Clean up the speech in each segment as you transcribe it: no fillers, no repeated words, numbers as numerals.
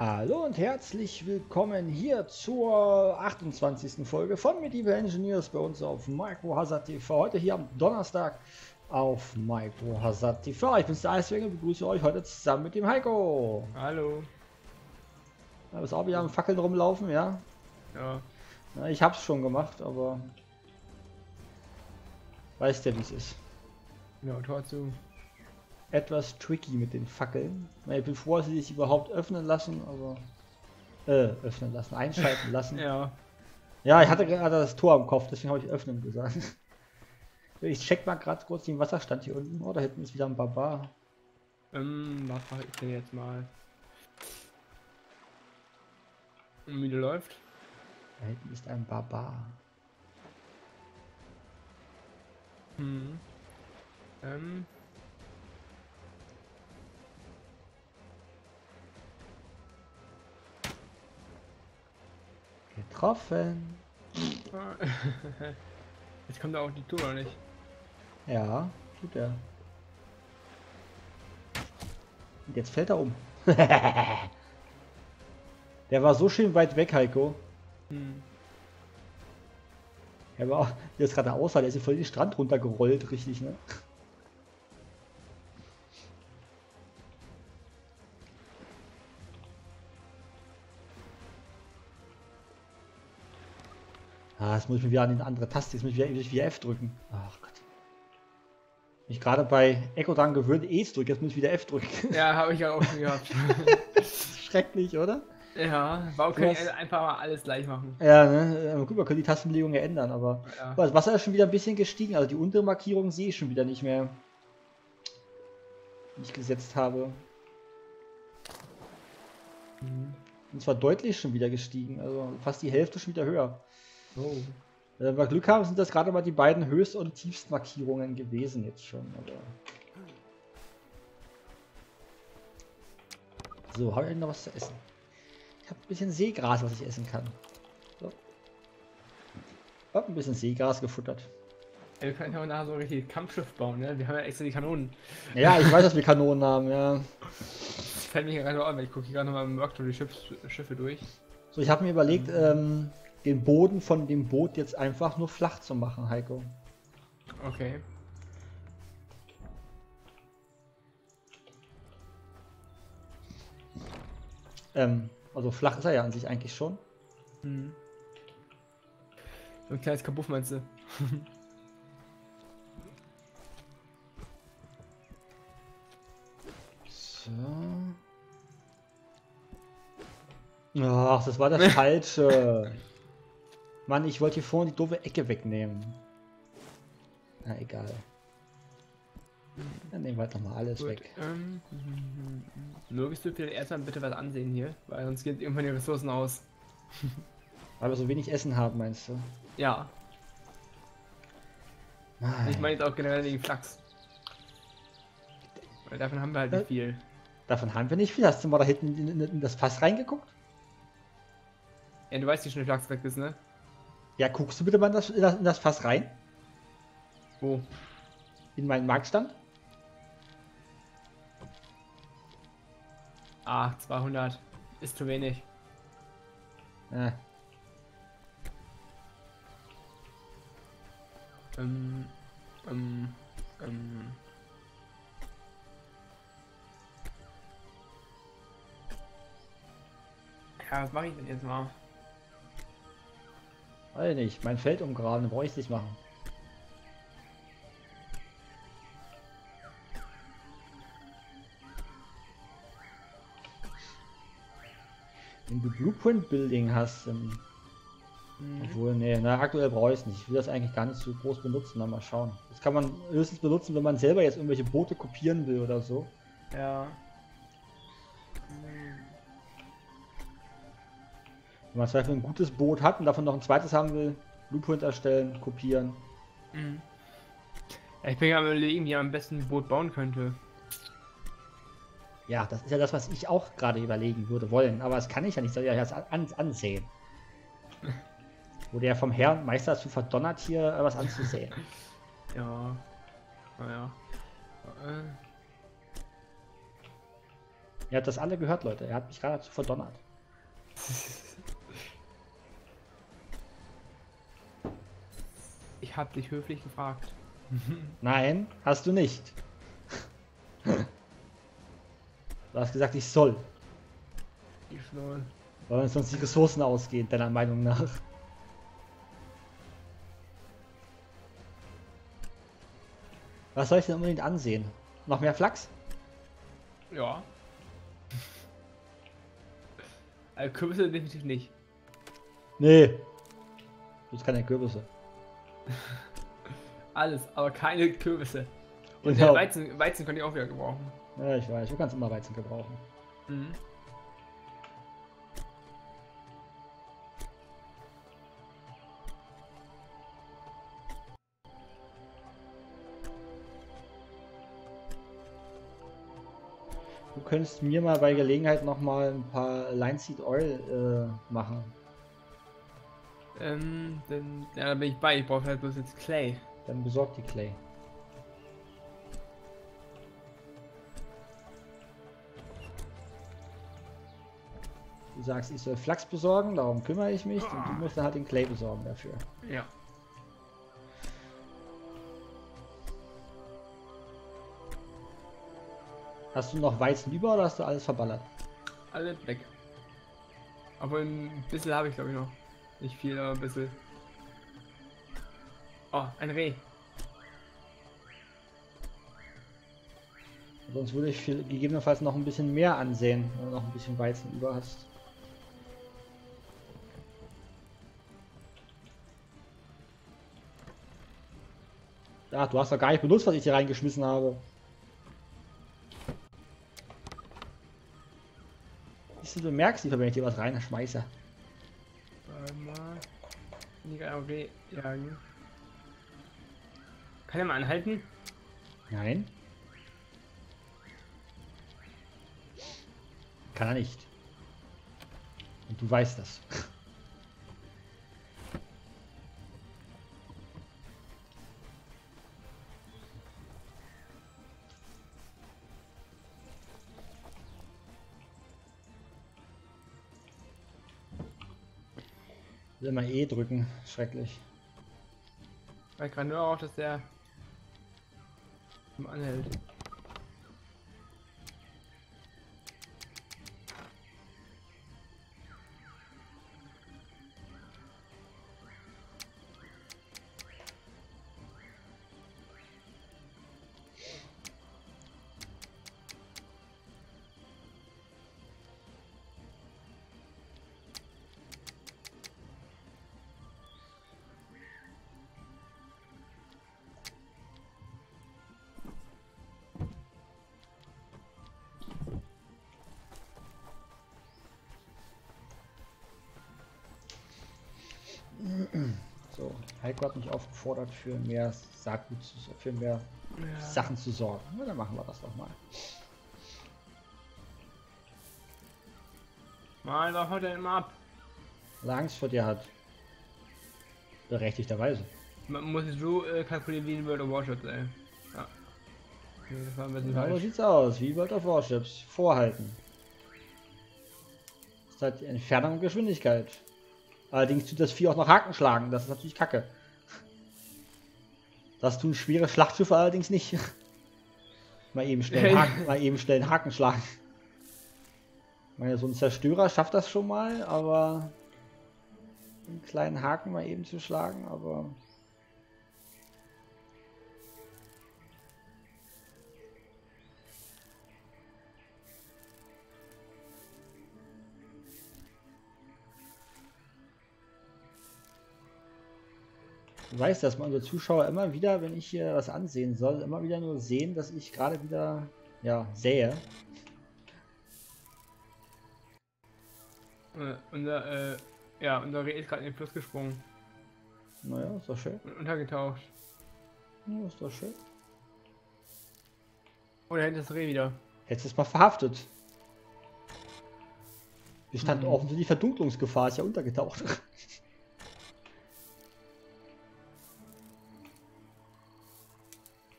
Hallo und herzlich willkommen hier zur 28. Folge von Medieval Engineers bei uns auf MicroHazard TV. Heute hier am Donnerstag auf MicroHazard TV. Ich bin der Eiswenger und begrüße euch heute zusammen mit dem Heiko. Hallo. Da bist auch wieder am Fackeln rumlaufen, ja? Ja. Na, ich hab's schon gemacht, aber... Weißt ja, wie es ist. Ja, trotzdem. Etwas tricky mit den Fackeln. Ich bin froh, dass sie sich überhaupt öffnen lassen, aber... einschalten lassen. Ja. Ja, ich hatte gerade das Tor am Kopf, deswegen habe ich öffnen gesagt. Ich check mal gerade kurz den Wasserstand hier unten. Oh, da hinten ist wieder ein Barbar. Was mache ich denn jetzt mal? Und wie der läuft? Da hinten ist ein Barbar. Hm. Getroffen. Jetzt kommt da auch die Tour, oder nicht? Ja, tut er. Und jetzt fällt er um. Der war so schön weit weg, Heiko. Hm. Er war jetzt gerade außer, der ist voll den Strand runtergerollt, richtig, ne? Ah, jetzt muss ich mir wieder an die andere Taste, jetzt muss ich wieder F drücken. Ach Gott. Ich gerade bei Echo dran gewöhnt, E zu drücken, jetzt muss ich wieder F drücken. Ja, habe ich ja auch schon gehabt. Schrecklich, oder? Ja, warum können wir einfach mal alles gleich machen? Ja, ne? Gut, man könnte die Tastenbelegung ja ändern, aber ja. Das Wasser ist schon wieder ein bisschen gestiegen, also die untere Markierung sehe ich schon wieder nicht mehr. Die ich gesetzt habe. Mhm. Und zwar deutlich schon wieder gestiegen, also fast die Hälfte schon wieder höher. Oh. Wenn wir Glück haben, sind das gerade mal die beiden Höchst- und Tiefstmarkierungen gewesen jetzt schon. Oder? So, habe ich noch was zu essen? Ich habe ein bisschen Seegras, was ich essen kann. So. Ich habe ein bisschen Seegras gefuttert. Ja, wir können ja auch nachher so ein richtiges Kampfschiff bauen, ne? Wir haben ja extra die Kanonen. Ja, ich weiß, dass wir Kanonen haben, ja. Das fällt mich gerade an, weil ich gucke hier gerade nochmal im Workshop die Schiffe durch. So, ich habe mir überlegt, den Boden von dem Boot jetzt einfach nur flach zu machen, Heiko. Okay. Also flach ist er ja an sich eigentlich schon. Hm. So ein kleines Kabuff meinst du? So. Ach, das war das Falsche. Mann, ich wollte hier vorne die doofe Ecke wegnehmen. Na egal. Dann nehmen wir halt nochmal alles gut weg. Logisch dürft ihr erstmal bitte was ansehen hier, weil sonst gehen irgendwann die Ressourcen aus. Weil wir so wenig Essen haben, meinst du? Ja. Nein. Ich meine jetzt auch generell den Flachs. Weil davon haben wir halt nicht viel. Davon haben wir nicht viel. Hast du mal da hinten in das Fass reingeguckt? Ja, du weißt, wie schnell Flachs weg ist, ne? Ja, guckst du bitte mal in das Fass rein? Wo? In meinen Marktstand? Ah, 200. Ist zu wenig. Ja. Ja, was mache ich denn jetzt mal? Weiß nicht, mein Feld umgraben, brauche ich nicht machen. Wenn du Blueprint Building hast, obwohl, nee, na, aktuell brauche ich es nicht. Ich will das eigentlich gar nicht so groß benutzen, dann mal schauen. Das kann man höchstens benutzen, wenn man selber jetzt irgendwelche Boote kopieren will oder so. Ja. Wenn man zum Beispiel ein gutes Boot hat und davon noch ein zweites haben will, Blueprint erstellen, kopieren. Mhm. Ich bin ja am Überlegen, wie man am besten ein Boot bauen könnte. Ja, das ist ja das, was ich auch gerade überlegen würde wollen, aber das kann ich ja nicht, soll ich ja das ansehen. Wurde ja vom Herrn Meister dazu verdonnert, hier was anzusehen. Ja, naja. Ihr habt das alle gehört, Leute. Er hat mich geradezu verdonnert. Ich hab dich höflich gefragt. Nein, hast du nicht. Du hast gesagt, ich soll. Ich soll. Weil uns sonst die Ressourcen ausgehen, deiner Meinung nach. Was soll ich denn unbedingt ansehen? Noch mehr Flachs? Ja. Kürbisse definitiv nicht. Nee. Das kann ja Kürbisse. Alles, aber keine Kürbisse. Und genau. Weizen könnte ich auch wieder gebrauchen. Ja, ich weiß, du kannst immer Weizen gebrauchen. Mhm. Du könntest mir mal bei Gelegenheit noch mal ein paar Lineseed Oil machen. Ja, da bin ich bei. Ich brauche halt bloß jetzt Clay. Dann besorg die Clay. Du sagst, ich soll Flachs besorgen, darum kümmere ich mich. Und du musst dann halt den Clay besorgen dafür. Ja. Hast du noch Weizen über oder hast du alles verballert? Alles weg. Aber ein bisschen habe ich, glaube ich, noch. Nicht viel, aber ein bisschen. Oh, ein Reh. Sonst würde ich gegebenenfalls noch ein bisschen mehr ansehen, wenn du noch ein bisschen Weizen über hast. Ja, du hast doch gar nicht benutzt, was ich hier reingeschmissen habe. Du merkst nicht, wenn ich dir was reinschmeiße. Kann er mal anhalten? Nein. Kann er nicht. Und du weißt das. Immer E drücken, schrecklich. Weil ich gerade nur auch, dass der anhält. So, Heiko hat mich aufgefordert, für mehr Saatgut Sachen zu sorgen. Na, dann machen wir das doch mal. Mal doch heute immer ab. Weil er Angst vor dir hat. Berechtigterweise. Man muss jetzt so kalkulieren wie in World of Warships, ey. Ja. Das war ein bisschen falsch. So sieht's aus, wie World of Warships. Vorhalten. Das ist halt Entfernung und Geschwindigkeit. Allerdings tut das Vieh auch noch Haken schlagen, das ist natürlich kacke. Das tun schwere Schlachtschiffe allerdings nicht. Mal eben schnell einen Haken schlagen. Ich meine, so ein Zerstörer schafft das schon mal, aber einen kleinen Haken mal eben zu schlagen, aber... Du weißt, dass unsere Zuschauer immer wieder, wenn ich hier was ansehen soll, immer wieder nur sehen, dass ich gerade wieder, ja, sähe. Unser Reh ist gerade in den Fluss gesprungen. Naja, ist doch schön. Und untergetaucht. Ja, ist doch schön. Oh, da hinten ist das Reh wieder. Hättest du es mal verhaftet. Wir standen offensichtlich Verdunklungsgefahr, ist ja untergetaucht.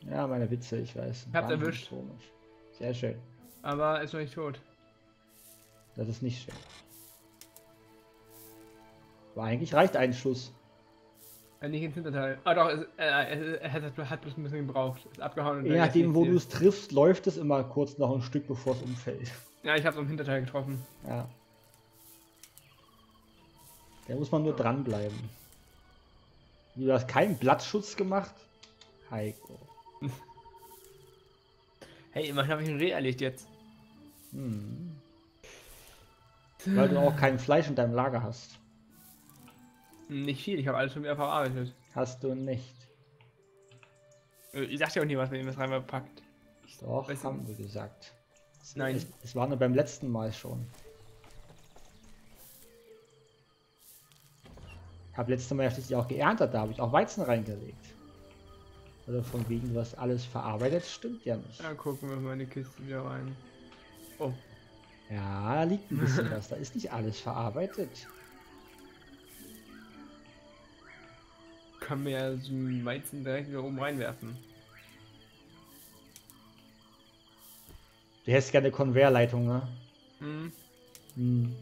Ja, meine Witze, ich weiß. Ich hab's erwischt. Komisch. Sehr schön. Aber ist noch nicht tot. Das ist nicht schön. Aber eigentlich reicht ein Schuss. Nicht ins Hinterteil. Ah doch, es hat bloß ein bisschen gebraucht. Ist abgehauen. Je nachdem, wo du es triffst, läuft es immer kurz noch ein Stück, bevor es umfällt. Ja, ich habe es am Hinterteil getroffen. Ja. Da muss man nur dranbleiben. Du hast keinen Blattschutz gemacht? Heiko. Hey, immerhin habe ich ihn reerlegt jetzt. Hm. Weil du auch kein Fleisch in deinem Lager hast. Nicht viel, ich habe alles schon wieder verarbeitet. Hast du nicht. Ich dachte ja auch nie, was man ihm das reinmal packt. Doch, weißt du, haben wir gesagt. Nein. Es war nur beim letzten Mal schon. Ich habe letztes Mal ja schließlich auch geerntet, da habe ich auch Weizen reingelegt. Also von wegen, was alles verarbeitet, stimmt ja nicht. Ja, gucken wir mal in die Kiste wieder rein. Oh. Ja, da liegt ein bisschen was, da ist nicht alles verarbeitet. Können wir ja so einen Weizen direkt wieder oben reinwerfen. Du hättest gerne eine Konvehrleitung, ne? Mhm. Mhm.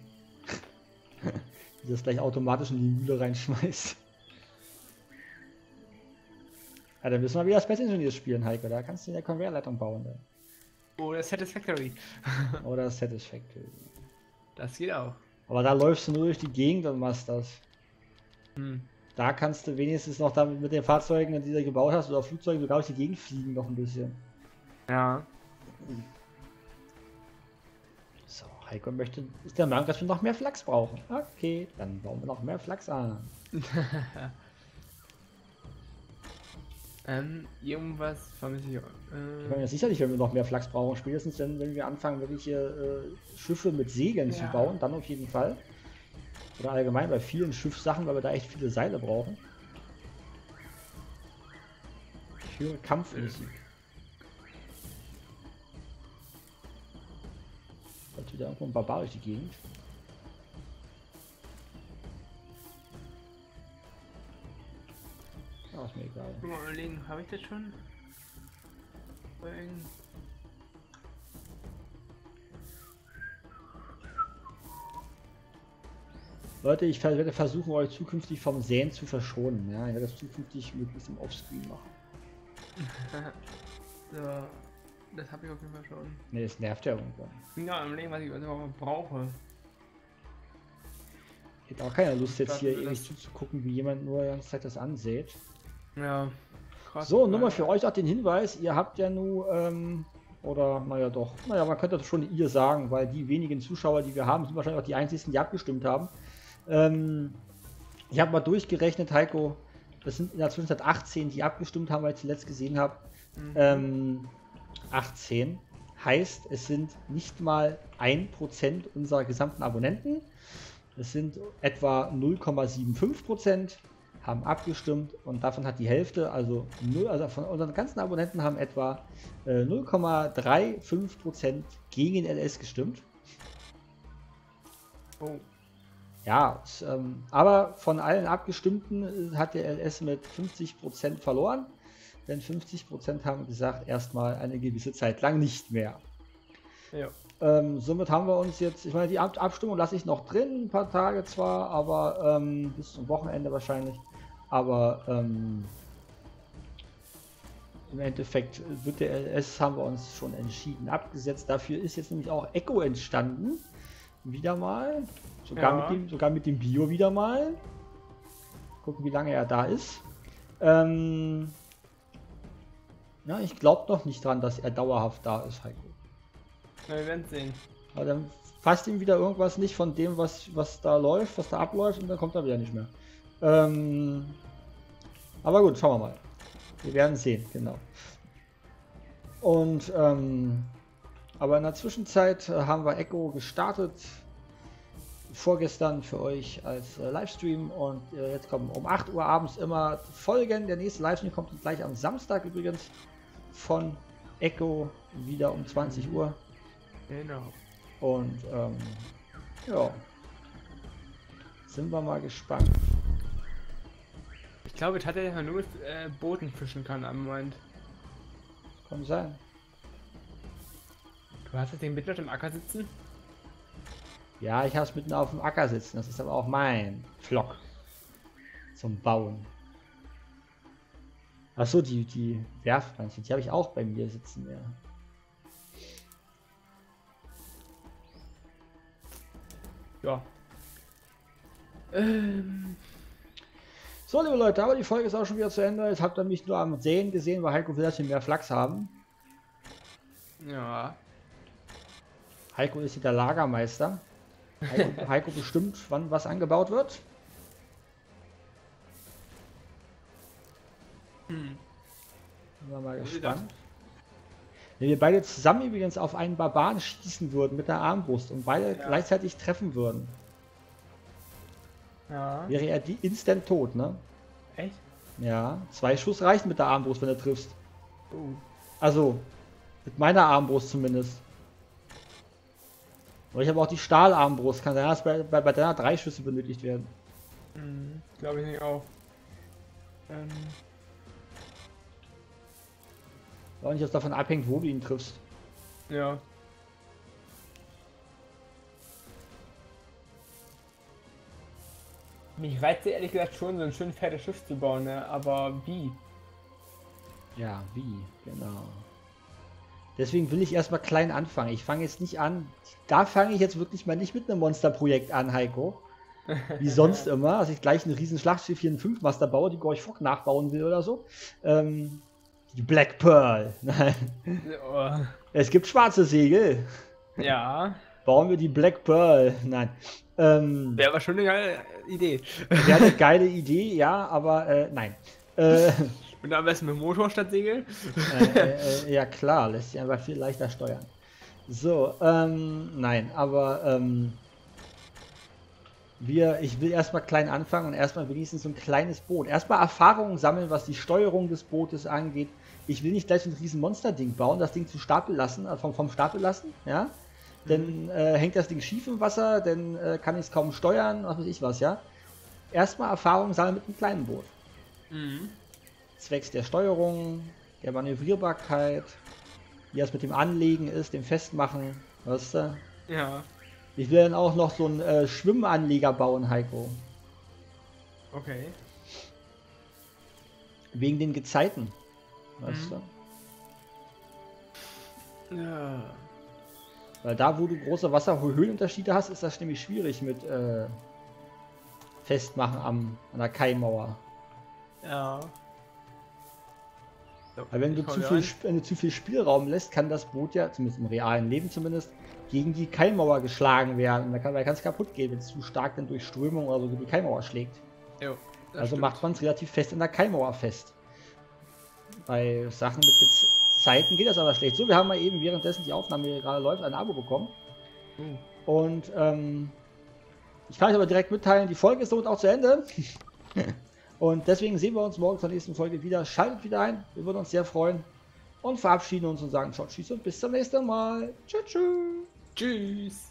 Die das gleich automatisch in die Mühle reinschmeißt. Ja, dann müssen wir wieder Best Engineers spielen, Heiko. Da kannst du ja Konvehrleitung bauen. Dann. Oder Satisfactory. Oder Satisfactory. Das geht auch. Aber da läufst du nur durch die Gegend und machst das. Hm. Da kannst du wenigstens noch damit mit den Fahrzeugen, die du gebaut hast, oder Flugzeugen sogar durch die Gegend fliegen noch ein bisschen. Ja. So, Heiko möchte, ist der Meinung, dass wir noch mehr Flachs brauchen. Okay, dann bauen wir noch mehr Flachs an. Irgendwas vermisse ich auch. Ich meine, sicherlich, wenn wir noch mehr Flachs brauchen, spätestens denn, wenn wir anfangen, wirklich Schiffe mit Segeln zu bauen, dann auf jeden Fall. Oder allgemein bei vielen Schiffssachen, weil wir da echt viele Seile brauchen. Ich höre Kampfmusik. Hat wieder irgendwo ein Barbar durch die Gegend. Oh, ist mir egal. Mal überlegen, habe ich das schon? Leute, ich werde versuchen, euch zukünftig vom Säen zu verschonen. Ja, ich werde das zukünftig möglichst im Offscreen machen. So, das habe ich auf jeden Fall schon. Ne, das nervt ja irgendwann. Ja, im Leben, was ich überhaupt brauche. Ich hätte auch keine Lust, jetzt hier ewig zuzugucken, wie jemand nur die ganze Zeit das ansät. Ja, krass. So, nochmal für euch auch den Hinweis, ihr habt ja nur, oder, naja doch, naja, man könnte das schon ihr sagen, weil die wenigen Zuschauer, die wir haben, sind wahrscheinlich auch die einzigen, die abgestimmt haben. Ich habe mal durchgerechnet, Heiko, das sind in der Zwischenzeit 18, die abgestimmt haben, weil ich zuletzt gesehen habe. Mhm. 18 heißt, es sind nicht mal 1% unserer gesamten Abonnenten. Es sind etwa 0,75% haben abgestimmt und davon hat die Hälfte, also von unseren ganzen Abonnenten haben etwa 0,35% gegen LS gestimmt. Oh. Ja, aber von allen Abgestimmten hat der LS mit 50% verloren, denn 50% haben gesagt, erstmal eine gewisse Zeit lang nicht mehr. Ja. Somit haben wir uns jetzt, ich meine, die Abstimmung lasse ich noch drin, ein paar Tage zwar, aber bis zum Wochenende wahrscheinlich, aber im Endeffekt wird der LS, haben wir uns schon entschieden, abgesetzt. Dafür ist jetzt nämlich auch Echo entstanden, wieder mal. Sogar mit dem Bio wieder mal. Gucken, wie lange er da ist. Ja, ich glaube noch nicht dran, dass er dauerhaft da ist, Heiko. Na, wir werden sehen. Aber dann passt ihm wieder irgendwas nicht von dem, was da läuft, was da abläuft, und dann kommt er wieder nicht mehr. Aber gut, schauen wir mal. Wir werden sehen, genau. Und aber in der Zwischenzeit haben wir Echo gestartet. Vorgestern für euch als Livestream, und jetzt kommen um 8 Uhr abends immer Folgen. Der nächste Livestream kommt gleich am Samstag übrigens von Echo wieder um 20 Uhr. Genau. Und ja, sind wir mal gespannt. Ich glaube, ich hatte ja nur mit Booten fischen kann am Moment. Kann sein. Du hast jetzt den Mittler im Acker sitzen? Ja, ich habe es mitten auf dem Acker sitzen. Das ist aber auch mein Flock zum Bauen. Achso, die Werfmannchen, die habe ich auch bei mir sitzen, ja. Ja. So, liebe Leute, aber die Folge ist auch schon wieder zu Ende. Jetzt habt ihr mich nur am Sehen gesehen, weil Heiko will, dass wir mehr Flachs haben. Ja. Heiko ist hier der Lagermeister. Heiko bestimmt, wann was angebaut wird. Hm. Sind wir mal gespannt. Wenn wir beide zusammen übrigens auf einen Barbaren schießen würden mit der Armbrust und beide gleichzeitig treffen würden, wäre er die instant tot, ne? Echt? Ja, 2 Schuss reichen mit der Armbrust, wenn du triffst. Also, mit meiner Armbrust zumindest. Aber ich habe auch die Stahlarmbrust, kann sein, dass bei deiner 3 Schüsse benötigt werden. Mhm, glaube ich nicht auch. Auch nicht, dass davon abhängt, wo du ihn triffst. Ja. Mich reizt ehrlich gesagt schon, so ein schön fettes Schiff zu bauen, ne? Aber wie? Ja, wie? Genau. Deswegen will ich erstmal klein anfangen. Ich fange jetzt nicht an. Da fange ich jetzt wirklich mal nicht mit einem Monsterprojekt an, Heiko. Wie sonst immer, dass ich gleich ein riesen Schlachtschiff hier in 5-Master baue, die Gorch Fock nachbauen will oder so. Die Black Pearl. Nein. Oh. Es gibt schwarze Segel. Ja. Bauen wir die Black Pearl. Nein. Wäre aber schon eine geile Idee. Wäre eine geile Idee, ja, aber nein. Ich bin da am besten mit Motor statt Segel. Ja klar, lässt sich einfach viel leichter steuern. So, nein, aber ich will erstmal klein anfangen und erstmal wenigstens so ein kleines Boot. Erstmal Erfahrungen sammeln, was die Steuerung des Bootes angeht. Ich will nicht gleich so ein riesen Monsterding bauen, das Ding zu Stapel lassen, vom Stapel lassen, ja. Dann hängt das Ding schief im Wasser, dann kann ich es kaum steuern, was weiß ich was, ja. Erstmal Erfahrungen sammeln mit einem kleinen Boot. Mhm. Zwecks der Steuerung, der Manövrierbarkeit, wie das mit dem Anlegen ist, dem Festmachen, weißt du? Ja. Ich will dann auch noch so einen Schwimmanleger bauen, Heiko. Okay. Wegen den Gezeiten. Weißt du? Ja. Weil da, wo du große Wasserhöhenunterschiede hast, ist das nämlich schwierig mit Festmachen an der Kaimauer. Ja. Weil wenn du zu viel Spielraum lässt, kann das Boot ja, zumindest im realen Leben zumindest, gegen die Keilmauer geschlagen werden. Und da kann es kaputt gehen, wenn es zu stark dann durch Strömung oder so die Keilmauer schlägt. Jo, also stimmt. Macht man es relativ fest in der Keilmauer fest. Bei Sachen mit Gezeiten geht das aber schlecht. So, wir haben mal eben, währenddessen die Aufnahme hier gerade läuft, ein Abo bekommen. Und ich kann euch aber direkt mitteilen, die Folge ist somit auch zu Ende. Und deswegen sehen wir uns morgen zur nächsten Folge wieder. Schaltet wieder ein, wir würden uns sehr freuen. Und verabschieden uns und sagen, ciao, tschüss und bis zum nächsten Mal. Tschüss. Tschüss.